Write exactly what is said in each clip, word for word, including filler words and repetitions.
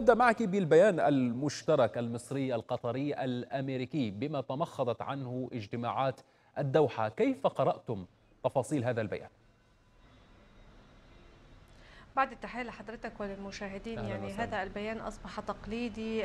نبدأ معك بالبيان المشترك المصري القطري الأمريكي بما تمخضت عنه اجتماعات الدوحة، كيف قرأتم تفاصيل هذا البيان؟ بعد التحية لحضرتك وللمشاهدين، يعني وسهل. هذا البيان أصبح تقليدي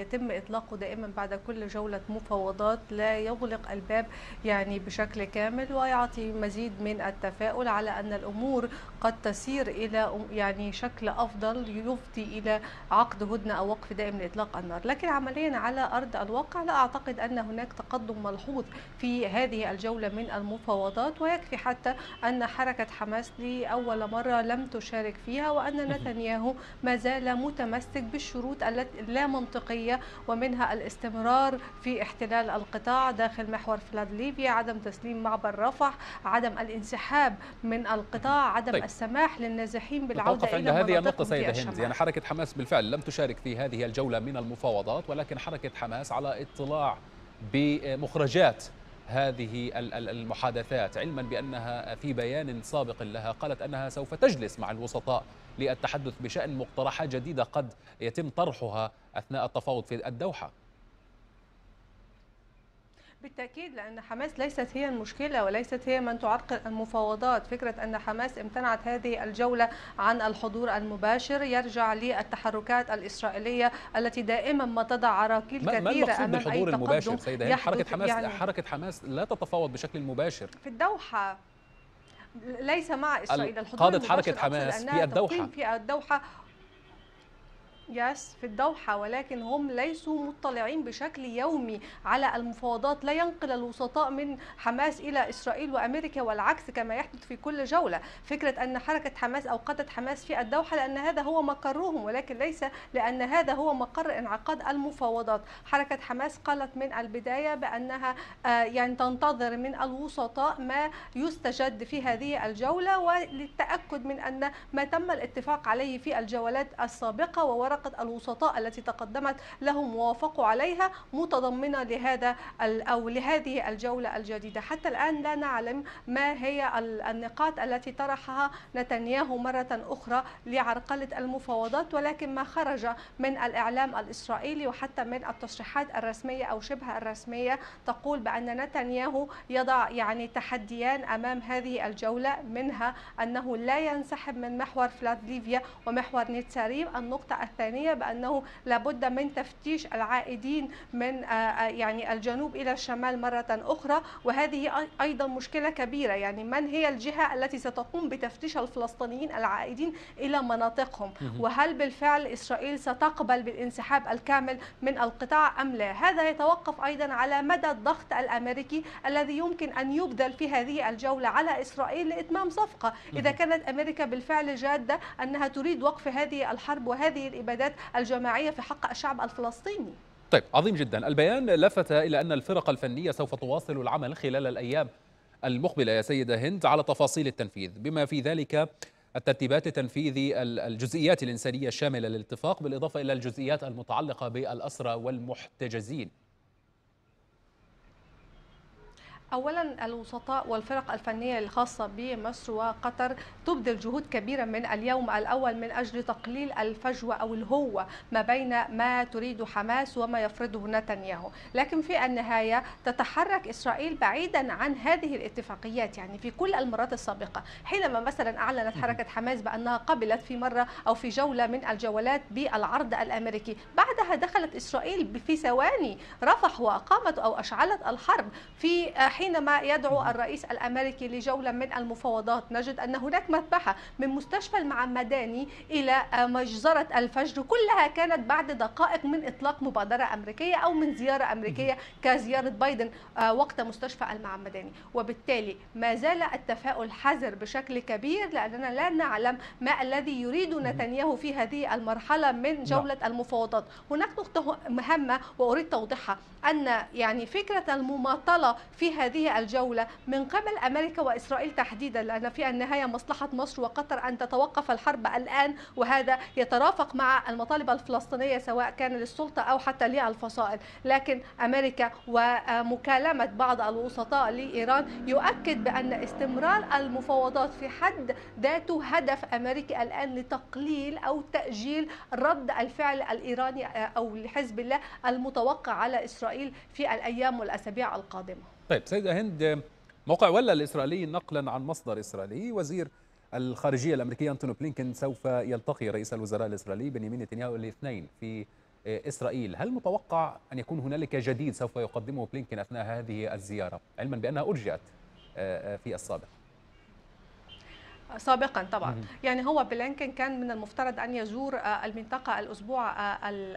يتم إطلاقه دائما بعد كل جولة مفاوضات، لا يغلق الباب يعني بشكل كامل، ويعطي مزيد من التفاؤل على أن الأمور قد تسير إلى يعني شكل أفضل يفضي إلى عقد هدنة أو وقف دائم لإطلاق النار. لكن عمليا على أرض الواقع لا أعتقد أن هناك تقدم ملحوظ في هذه الجولة من المفاوضات، ويكفي حتى أن حركة حماس لأول مرة لم تشارك فيها، وأن نتنياهو ما زال متمسك بالشروط اللا منطقية، ومنها الاستمرار في احتلال القطاع داخل محور فلاد ليبيا، عدم تسليم معبر رفح، عدم الانسحاب من القطاع، عدم طيب. السماح للنازحين بالعودة إلى مناطقهم. هذه النقطة سيدة هند، يعني حركة حماس بالفعل لم تشارك في هذه الجولة من المفاوضات، ولكن حركة حماس على اطلاع بمخرجات هذه المحادثات، علما بأنها في بيان سابق لها قالت أنها سوف تجلس مع الوسطاء للتحدث بشأن مقترحات جديدة قد يتم طرحها أثناء التفاوض في الدوحة. بالتأكيد، لأن حماس ليست هي المشكلة وليست هي من تعرقل المفاوضات. فكرة أن حماس امتنعت هذه الجولة عن الحضور المباشر يرجع للتحركات الإسرائيلية التي دائما ما تضع عراقيل كثيرة أمام أي تقدم. يعني حركة حماس يعني حركة حماس لا تتفاوض بشكل مباشر في الدوحة، ليس مع إسرائيل. قادة حركة حماس في الدوحة في الدوحة يس في الدوحة، ولكن هم ليسوا مطلعين بشكل يومي على المفاوضات. لا ينقل الوسطاء من حماس إلى إسرائيل وأمريكا والعكس كما يحدث في كل جولة. فكرة أن حركة حماس أو قادة حماس في الدوحة لأن هذا هو مقرهم، ولكن ليس لأن هذا هو مقر انعقاد المفاوضات. حركة حماس قالت من البداية بأنها يعني تنتظر من الوسطاء ما يستجد في هذه الجولة، وللتأكد من أن ما تم الاتفاق عليه في الجولات السابقة ووراء الوسطاء التي تقدمت لهم ووافقوا عليها متضمنة لهذا أو لهذه الجولة الجديدة. حتى الآن لا نعلم ما هي النقاط التي طرحها نتنياهو مرة أخرى لعرقلة المفاوضات، ولكن ما خرج من الإعلام الإسرائيلي وحتى من التصريحات الرسمية أو شبه الرسمية تقول بأن نتنياهو يضع يعني تحديان أمام هذه الجولة، منها أنه لا ينسحب من محور فلاد ليبيا ومحور نيتساريم. النقطة الثانية بأنه لابد من تفتيش العائدين من يعني الجنوب إلى الشمال مرة أخرى، وهذه أيضا مشكلة كبيرة. يعني من هي الجهة التي ستقوم بتفتيش الفلسطينيين العائدين إلى مناطقهم؟ وهل بالفعل إسرائيل ستقبل بالانسحاب الكامل من القطاع أم لا؟ هذا يتوقف أيضا على مدى الضغط الأمريكي الذي يمكن أن يبذل في هذه الجولة على إسرائيل لإتمام صفقة. إذا كانت أمريكا بالفعل جادة أنها تريد وقف هذه الحرب وهذه الإبادات الجماعية في حق الشعب الفلسطيني. طيب، عظيم جدا. البيان لفت إلى أن الفرق الفنية سوف تواصل العمل خلال الأيام المقبلة يا سيدة هند على تفاصيل التنفيذ، بما في ذلك الترتيبات لتنفيذ الجزئيات الإنسانية الشاملة للاتفاق، بالإضافة إلى الجزئيات المتعلقة بالأسرى والمحتجزين. أولا الوسطاء والفرق الفنية الخاصة بمصر وقطر تبذل جهود كبيرة من اليوم الأول من أجل تقليل الفجوة أو الهوة ما بين ما تريد حماس وما يفرضه نتنياهو، لكن في النهاية تتحرك إسرائيل بعيدا عن هذه الاتفاقيات. يعني في كل المرات السابقة حينما مثلا أعلنت حركة حماس بأنها قبلت في مرة أو في جولة من الجولات بالعرض الأمريكي، بعدها دخلت إسرائيل في ثواني رفح وأقامت أو أشعلت الحرب. في حينما يدعو الرئيس الأمريكي لجولة من المفاوضات نجد أن هناك مذبحة من مستشفى المعمداني إلى مجزرة الفجر، كلها كانت بعد دقائق من إطلاق مبادرة أمريكية أو من زيارة أمريكية كزيارة بايدن وقت مستشفى المعمداني. وبالتالي ما زال التفاؤل حذر بشكل كبير، لأننا لا نعلم ما الذي يريد نتنياهو في هذه المرحلة من جولة المفاوضات. هناك نقطة مهمة وأريد توضيحها، أن يعني فكرة المماطلة فيها هذه الجولة من قبل أمريكا وإسرائيل تحديدا، لأن في النهاية مصلحة مصر وقطر أن تتوقف الحرب الآن، وهذا يترافق مع المطالب الفلسطينية سواء كان للسلطة أو حتى للفصائل. لكن أمريكا ومكالمة بعض الوسطاء لإيران يؤكد بأن استمرار المفاوضات في حد ذاته هدف أمريكي الآن لتقليل أو تأجيل رد الفعل الإيراني أو لحزب الله المتوقع على إسرائيل في الأيام والأسابيع القادمة. طيب سيدة هند، موقع ولا الإسرائيلي نقلا عن مصدر إسرائيلي، وزير الخارجية الأمريكي أنتوني بلينكن سوف يلتقي رئيس الوزراء الإسرائيلي بنيامين نتنياهو الاثنين في إسرائيل، هل متوقع أن يكون هنالك جديد سوف يقدمه بلينكن أثناء هذه الزيارة، علما بأنها أرجئت في السابق؟ سابقا طبعا، يعني هو بلينكن كان من المفترض أن يزور المنطقة الأسبوع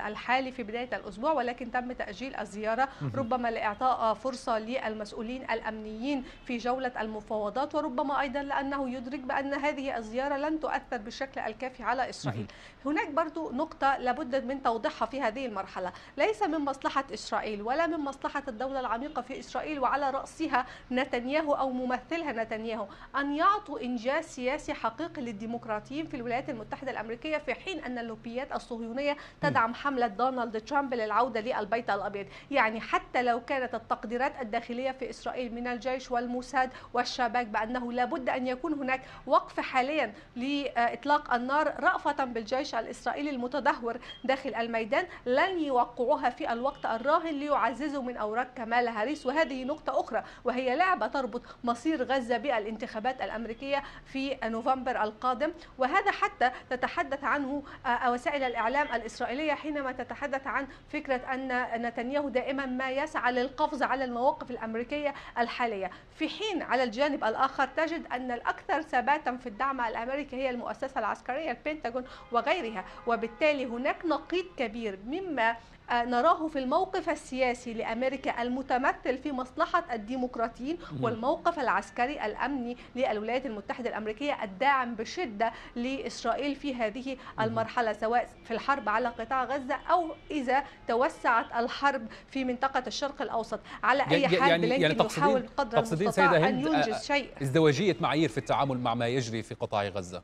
الحالي في بداية الأسبوع، ولكن تم تأجيل الزيارة ربما لإعطاء فرصة للمسؤولين الأمنيين في جولة المفاوضات، وربما أيضا لأنه يدرك بأن هذه الزيارة لن تؤثر بالشكل الكافي على إسرائيل. هناك برضو نقطة لابد من توضيحها في هذه المرحلة، ليس من مصلحة إسرائيل ولا من مصلحة الدولة العميقة في إسرائيل وعلى رأسها نتنياهو أو ممثلها نتنياهو أن يعطوا إنجاز سياسي حقيقي للديمقراطيين في الولايات المتحدة الأمريكية، في حين أن اللوبيات الصهيونية تدعم حملة دونالد ترامب للعودة للبيت الأبيض. يعني حتى لو كانت التقديرات الداخلية في إسرائيل من الجيش والموساد والشباك بأنه لابد أن يكون هناك وقف حاليا لإطلاق النار رأفة بالجيش الإسرائيلي المتدهور داخل الميدان، لن يوقعوها في الوقت الراهن ليعززوا من أوراق كمال هاريس. وهذه نقطة أخرى، وهي لعبة تربط مصير غزة بالانتخابات الأمريكية في في نوفمبر القادم، وهذا حتى تتحدث عنه وسائل الإعلام الإسرائيلية حينما تتحدث عن فكرة أن نتنياهو دائما ما يسعى للقفز على المواقف الأمريكية الحالية، في حين على الجانب الآخر تجد أن الأكثر ثباتا في الدعم الأمريكي هي المؤسسة العسكرية البنتاغون وغيرها، وبالتالي هناك نقيض كبير مما نراه في الموقف السياسي لأمريكا المتمثل في مصلحة الديمقراطيين والموقف العسكري الأمني للولايات المتحدة الأمريكية الداعم بشدة لإسرائيل في هذه المرحلة، سواء في الحرب على قطاع غزة أو إذا توسعت الحرب في منطقة الشرق الأوسط. على أي حال يعني بلينكن يعني يحاول قدر المستطاع أن ينجز شيء. ازدواجية معايير في التعامل مع ما يجري في قطاع غزة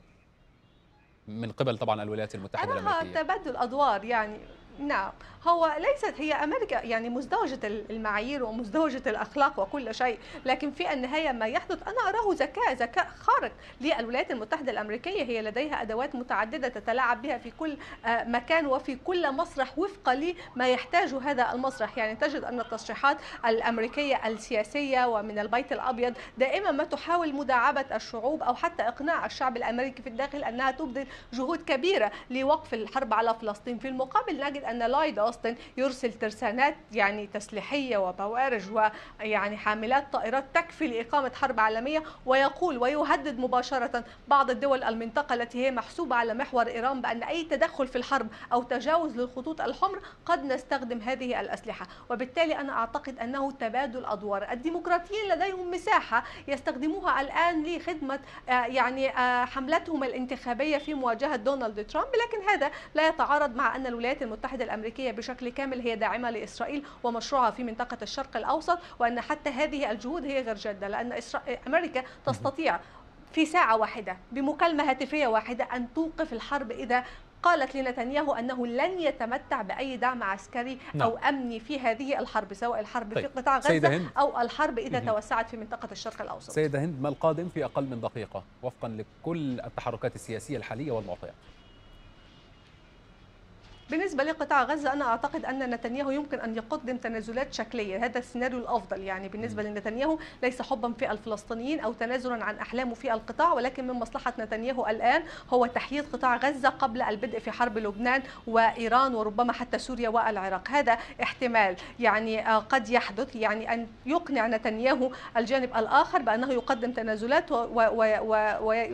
من قبل طبعا الولايات المتحدة الأمريكية، تبادل أدوار يعني. نعم، هو ليست هي أمريكا يعني مزدوجة المعايير ومزدوجة الأخلاق وكل شيء، لكن في النهاية ما يحدث أنا أراه ذكاء ذكاء خارق للولايات المتحدة الأمريكية. هي لديها أدوات متعددة تتلاعب بها في كل مكان وفي كل مسرح وفقا لما يحتاجه هذا المسرح. يعني تجد أن التصريحات الأمريكية السياسية ومن البيت الأبيض دائما ما تحاول مداعبة الشعوب أو حتى إقناع الشعب الأمريكي في الداخل أنها تبذل جهود كبيرة لوقف الحرب على فلسطين. في المقابل نجد أن لويس أوستن يرسل ترسانات يعني تسليحية وبوارج ويعني حاملات طائرات تكفي لإقامة حرب عالمية، ويقول ويهدد مباشرة بعض الدول المنطقة التي هي محسوبة على محور إيران بأن أي تدخل في الحرب أو تجاوز للخطوط الحمر قد نستخدم هذه الأسلحة. وبالتالي أنا أعتقد أنه تبادل أدوار، الديمقراطيين لديهم مساحة يستخدموها الآن لخدمة يعني حملتهم الانتخابية في مواجهة دونالد ترامب، لكن هذا لا يتعارض مع أن الولايات المتحدة الأمريكية بشكل كامل هي داعمة لإسرائيل ومشروعها في منطقة الشرق الأوسط، وأن حتى هذه الجهود هي غير جادة، لأن إسرائيل أمريكا تستطيع في ساعة واحدة بمكالمة هاتفية واحدة أن توقف الحرب إذا قالت لنتنياهو أنه لن يتمتع بأي دعم عسكري نعم. أو أمني في هذه الحرب، سواء الحرب طيب. في قطاع غزة أو الحرب إذا مم. توسعت في منطقة الشرق الأوسط. سيدة هند، ما القادم في أقل من دقيقة وفقا لكل التحركات السياسية الحالية والمعطيات؟ بالنسبة لقطاع غزة أنا أعتقد أن نتنياهو يمكن أن يقدم تنازلات شكلية، هذا السيناريو الأفضل يعني بالنسبة لنتنياهو، ليس حبا في الفلسطينيين أو تنازلا عن أحلامه في القطاع، ولكن من مصلحة نتنياهو الآن هو تحييد قطاع غزة قبل البدء في حرب لبنان وإيران وربما حتى سوريا والعراق. هذا احتمال يعني قد يحدث، يعني أن يقنع نتنياهو الجانب الآخر بأنه يقدم تنازلات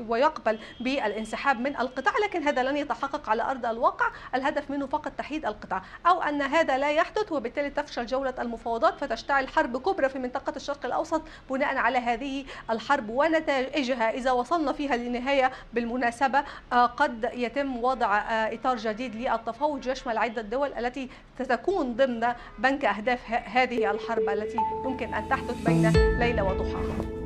ويقبل بالانسحاب من القطاع، لكن هذا لن يتحقق على أرض الواقع. الهدف من منه فقط تحديد القطاع، أو أن هذا لا يحدث وبالتالي تفشل جولة المفاوضات فتشتعل حرب كبرى في منطقة الشرق الأوسط بناء على هذه الحرب ونتائجها. إذا وصلنا فيها للنهاية بالمناسبة قد يتم وضع إطار جديد للتفاوض يشمل عدة دول التي ستكون ضمن بنك أهداف هذه الحرب التي يمكن أن تحدث بين ليلة وضحاها.